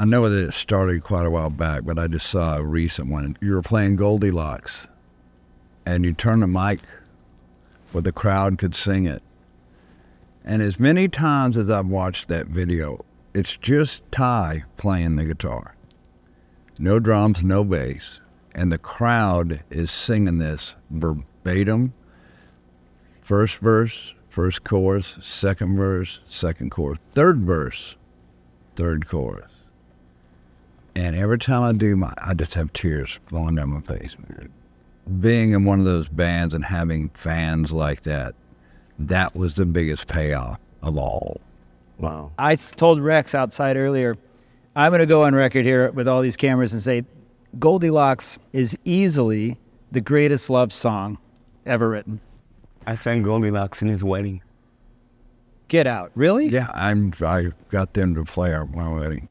I know that it started quite a while back, but I just saw a recent one. You were playing Goldilox, and you turned the mic where the crowd could sing it. And as many times as I've watched that video, it's just Ty playing the guitar. No drums, no bass. And the crowd is singing this verbatim. First verse, first chorus, second verse, second chorus, third verse, third chorus. And every time I do I just have tears flowing down my face, man. Being in one of those bands and having fans like that, that was the biggest payoff of all. Wow. I told Rex outside earlier, I'm going to go on record here with all these cameras and say, Goldilox is easily the greatest love song ever written. I sang Goldilox in his wedding. Get out. Really? Yeah, I got them to play at my wedding.